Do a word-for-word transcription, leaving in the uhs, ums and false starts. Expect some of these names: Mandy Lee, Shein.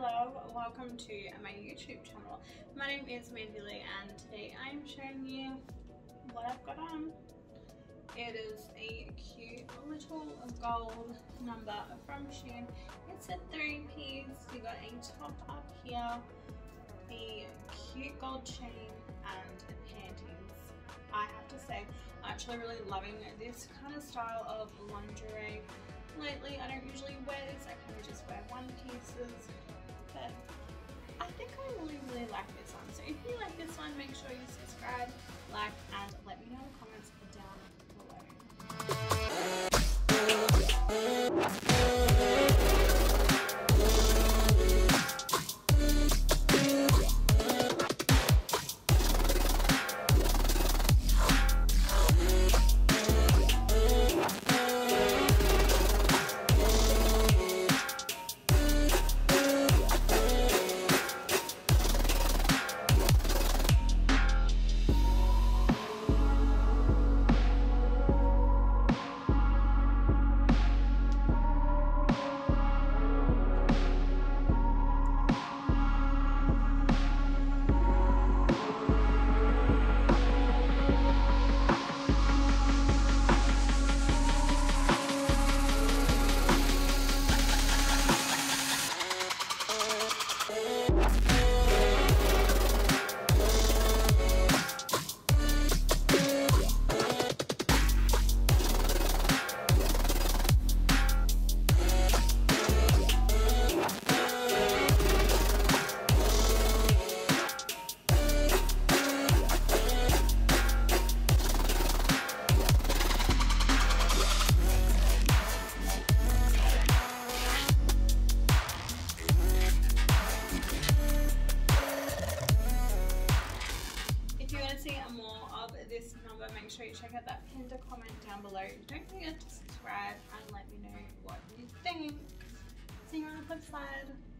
my love, welcome to my YouTube channel. My name is Mandy Lee and today I'm showing you what I've got on. It is a cute little gold number from Shein. It's a three piece. You got a top up here, the cute gold chain and panties. I have to say, I'm actually really loving this kind of style of lingerie. Lately, I don't usually wear this, I kind of just wear one pieces, but I think I really, really like this one. So if you like this one, make sure you subscribe, like, and let me know in the comments down this number, make sure you check out that pinned comment down below. Don't forget to subscribe and let me know what you think. See you on the flip side.